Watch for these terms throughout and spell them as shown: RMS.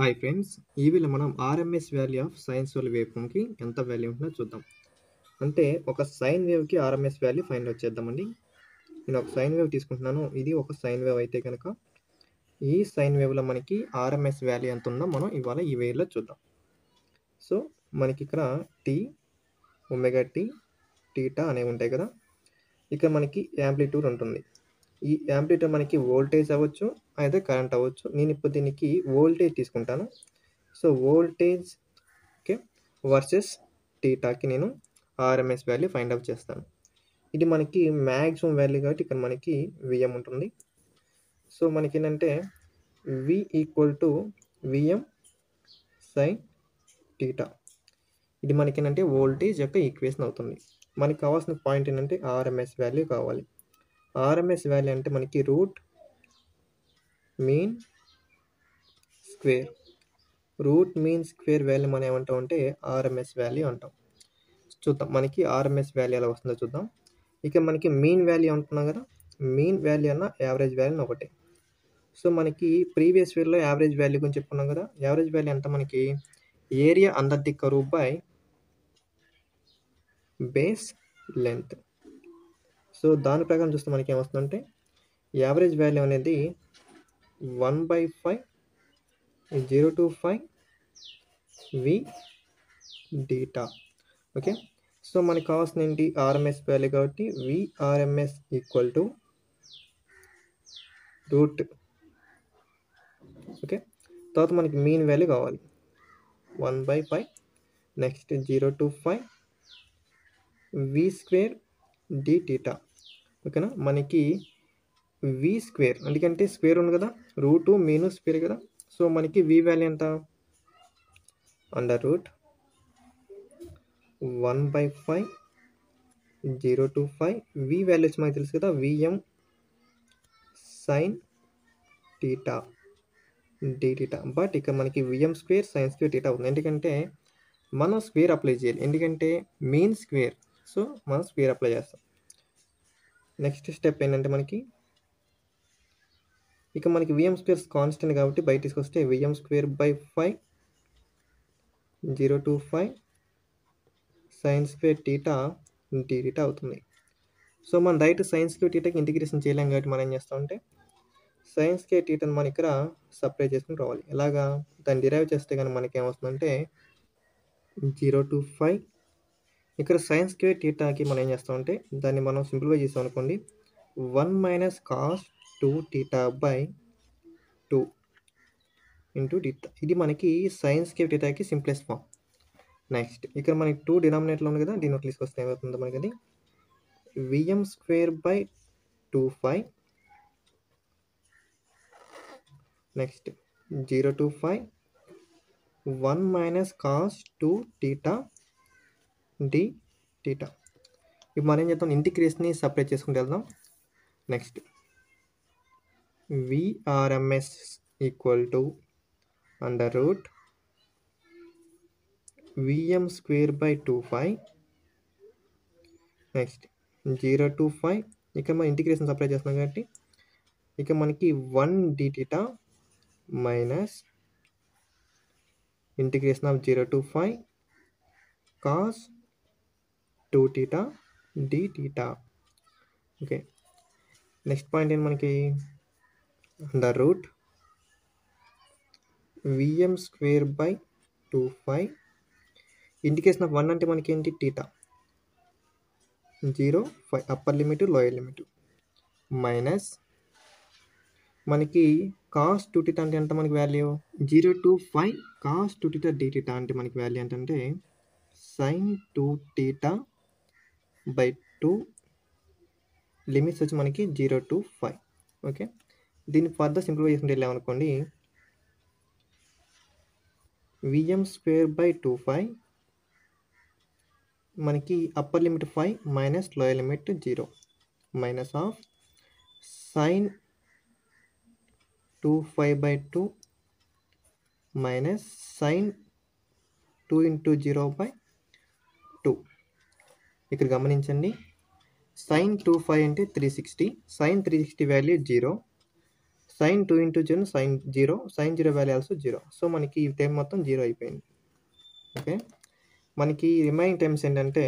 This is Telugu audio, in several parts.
Hi friends, ee vela manam RMS value of sine wave waveform ki enta value untundo chuddam. Ante oka sine wave ki RMS value find out cheddam andi. Nenu oka sine wave teeskuntunnanu, idi oka sine wave aithe ganaka ee sine wave la maniki RMS value enta undo manam ivala ee way lo chuddam. So maniki ikkada t omega t theta ane untayi kada. Ikkada maniki amplitude untundi. This amplitude manaki voltage avvachu aithe current avvachu. Nenu ippudu deeniki voltage teeskuntanu. So voltage okay versus theta ki nenu RMS value find out chestanu. Idi manaki maximum value kabatti ikkada manaki vm untundi. So manaki endante v equal to vm sin theta. Idi manaki endante voltage yokka equation avutundi. Manaki kavasina point endante RMS value kavali. RMS value ante maniki root mean square. Root mean square value mana emantam ante RMS value antam. Chuddam maniki RMS value ela vastundo chuddam. Ikka maniki mean value antunnam kada, mean value anna average value okate. So maniki previous video lo average value gurinchi cheppunnam kada, average value anta maniki area under the curve by base length. So దాని ప్రకారం చూస్తే మనకి ఏమ వస్తుందంటే యావరేజ్ వాల్యూ అనేది 1/5025 v డేటా. ఓకే, సో మనకి కావాల్సిన ఏంటి RMS వాల్యూ కాబట్టి v RMS equal to root. Okay, తర్వాత మనకి మీన్ వాల్యూ కావాలి 1/5 next 025 v square d theta. Okay నా మనకి v స్క్వేర్ ఎందుకంటే స్క్వేర్ ఉంది కదా, రూట్ మీనస్ స్క్వేర్ కదా. సో మనకి v వాల్యూ ఎంత అండర్ రూట్ 1/5025 v వాల్యూ మనకి తెలుసు కదా vm sin theta d theta. But ఇక్కడ మనకి vm square sin square theta ఉంది ఎందుకంటే మనం స్క్వేర్ అప్లై చేయాలి ఎందుకంటే మీన్ స్క్వేర్. సో మనం స్క్వేర్ అప్లై చేస్తాం. నెక్స్ట్ స్టెప్ ఏంటంటే మనకి ఇక మనకి విఎం స్క్వేర్ కాన్స్టెంట్ కాబట్టి బయట తీసుకొస్తే VM square by 5025 sine square theta theta అవుతుంది. సో మనం డైరెక్ట్ సైన్ స్క్వేర్ టీటాకి ఇంటిగ్రేషన్ చేయలేం కాబట్టి మనం ఏం చేస్తామంటే సైన్ స్క్వేర్ టీటాని మనం ఇక్కడ సపరేట్ చేసుకుని రావాలి. ఎలాగా దాన్ని డిరైవ్ చేస్తే కానీ మనకి ఏమవుతుందంటే 025 ఇక్కడ సైన్ స్క్వేర్ టీటాకి మనం ఏం చేస్తామంటే దాన్ని మనం సింప్లిఫై చేసాం అనుకోండి 1 cos 2 theta by 2 into theta. ఇది మనకి సైన్ స్క్వేర్ టీటాకి సింప్లెస్ట్ ఫామ్. నెక్స్ట్ ఇక్కడ మనకి 2 డినామినేటర్లో ఉంది కదా, దీన్ని తీసుకొస్తే ఏమవుతుందో మనకి అది VM square by 25 next 025 1 cos 2 theta d theta. ఇప్పుడు మనం ఏం చేద్దాం ఇంటిగ్రేషన్ని సపరేట్ చేసుకుంటూ వెళ్దాం. Next VRMS equal to under root VM square by 25 next 025 ఇక్కడ మనం ఇంటిగ్రేషన్ సపరేట్ చేస్తున్నాం కాబట్టి ఇక మనకి 1 d theta minus integration of 025 cos 2 theta d theta. Okay, next point ఏంటి మనకి under root VM square by 25 ఇండికేషన్ ఆఫ్ 1 అంటే మనకి ఏంటి theta 0.5 upper limit lower limit minus మనకి కాస్ 2 టీటా అంటే ఎంత మనకి value 025 cos 2 theta d theta అంటే మనకి వాల్యూ ఏంటంటే sin 2 theta by 2 లిమిట్స్ వచ్చి మనకి 0 to 5. ఓకే, దీన్ని ఫర్దర్ సింప్లిఫై చేసుకుంటే వెళ్ళామనుకోండి విఎం స్క్వేర్ బై 25 మనకి upper limit 5 minus lower limit 0 minus of sin 2 5 by 2 మైనస్ sin 2 into 0 by 2. ఇక్కడ గమనించండి sin 25 అంటే 360, sin 360 value 0, sin 2 into 0 sin 0 value also 0. So maniki ee time mottham 0 ayipoyindi. Okay, maniki remaining terms endante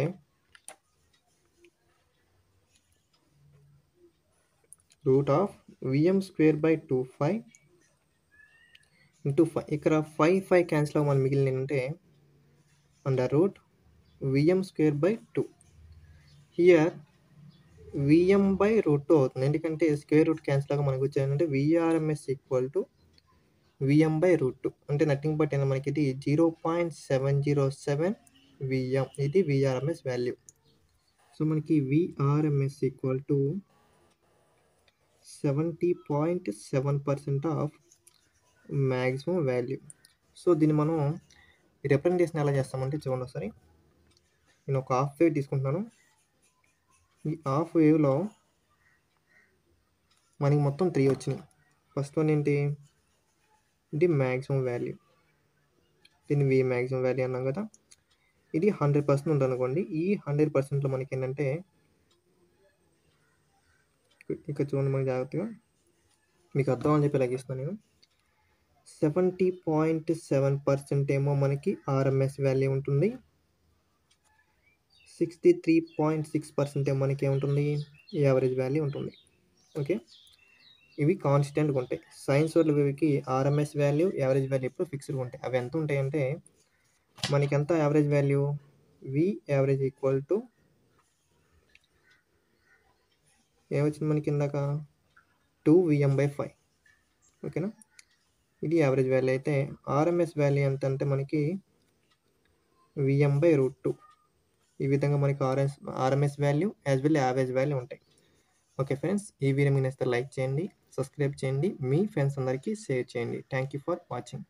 root of vm square by 2 phi into phi. Ikkada 5 cancel avvani migilindi ante under root vm square by 2. Here vm by root 2 అవుతుంది ఎందుకంటే స్క్వేర్ రూట్ క్యాన్సిల్ అవ్వగా మనకు వచ్చేదంటే vrms equal to vm by root 2 అంటే నథింగ్ బట్ ఏంటంటే మనకి ఇది 0.707 vm, ఇది vrms వాల్యూ. సో మనకి vrms equal to 70.7% of maximum value. So దీన్ని మనం రిప్రజెంటేషన్ ఎలా చేస్తామంటే చూడండి ఒకసారి, నేను ఒక హాఫ్ వేవ్ తీసుకుంటున్నాను. ఈ హాఫ్ వేవ్లో మనకి మొత్తం 3 వచ్చినాయి. ఫస్ట్ వన్ ఏంటి, ఇది మ్యాక్సిమం వాల్యూ, దీన్ని వి మ్యాక్సిమం వాల్యూ అన్నాం కదా. ఇది 100% ఉందనుకోండి. ఈ 100%లో మనకి ఏంటంటే ఇక్కడ చూడండి మనకి జాగ్రత్తగా మీకు అర్థం అని చెప్పి లెక్కిస్తాను నేను. 70.7% ఏమో మనకి ఆర్ఎంఎస్ వాల్యూ ఉంటుంది, 63.6% మనకి ఏముంటుంది యావరేజ్ వాల్యూ ఉంటుంది. ఓకే, ఇవి కాన్స్టెంట్గా ఉంటాయి. సైన్స్ వాళ్ళు ఇవికి ఆర్ఎంఎస్ వాల్యూ యావరేజ్ వాల్యూ ఎప్పుడు ఫిక్స్డ్గా ఉంటాయి. అవి ఎంత ఉంటాయంటే మనకి ఎంత average value V average equal to ఏమొచ్చింది మనకి ఇందాక 2 VM/5. ఓకేనా, ఇది యావరేజ్ వాల్యూ అయితే ఆర్ఎంఎస్ వాల్యూ ఎంత అంటే మనకి VM/√2. ఈ విధంగా మనకి RMS value as well average value ఉంటాయి. ఓకే ఫ్రెండ్స్, ఈ వీడియో మీకు నచ్చితే లైక్ చేయండి, సబ్స్క్రైబ్ చేయండి, మీ ఫ్రెండ్స్ అందరికీ షేర్ చేయండి. Thank you for watching.